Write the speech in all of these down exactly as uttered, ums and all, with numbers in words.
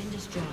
been destroyed.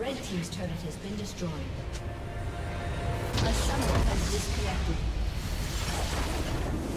Red team's turret has been destroyed. A summoner has disconnected.